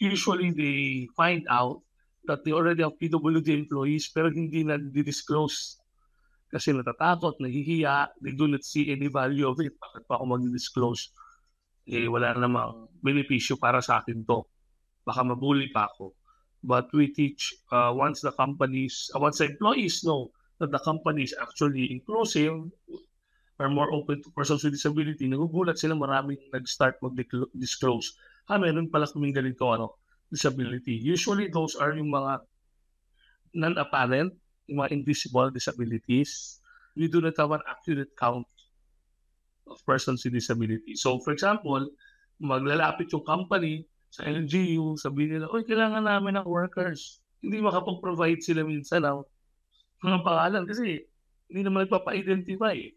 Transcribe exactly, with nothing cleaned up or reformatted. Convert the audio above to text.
usually they find out that they already have P W D employees pero hindi na di-disclose kasi natatakot, nahihiya, they do not see any value of it. Bakit pa ako mag-disclose? Eh, wala namang benepisyo para sa akin to. Baka mabuli pa ako. But we teach uh, once the companies, uh, once the employees know that the company is actually inclusive, are more open to persons with disability, nagugulat sila, maraming nag-start mag-disclose. Ah, meron pala kaming ganito, ano, disability. Usually, those are yung mga non-apparent, yung mga invisible disabilities. We do not have an accurate count of persons with disability. So, for example, maglalapit yung company sa L G U, sabihin nila, oy, kailangan namin ng workers. Hindi makapag-provide sila minsan ng mga pangalan kasi hindi naman nagpapa-identify.